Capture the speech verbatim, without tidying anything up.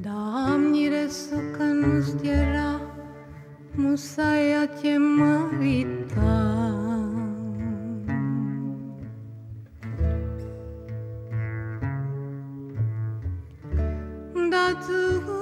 Doamnire, sucă nu-ți era musaia te mărita. Da tu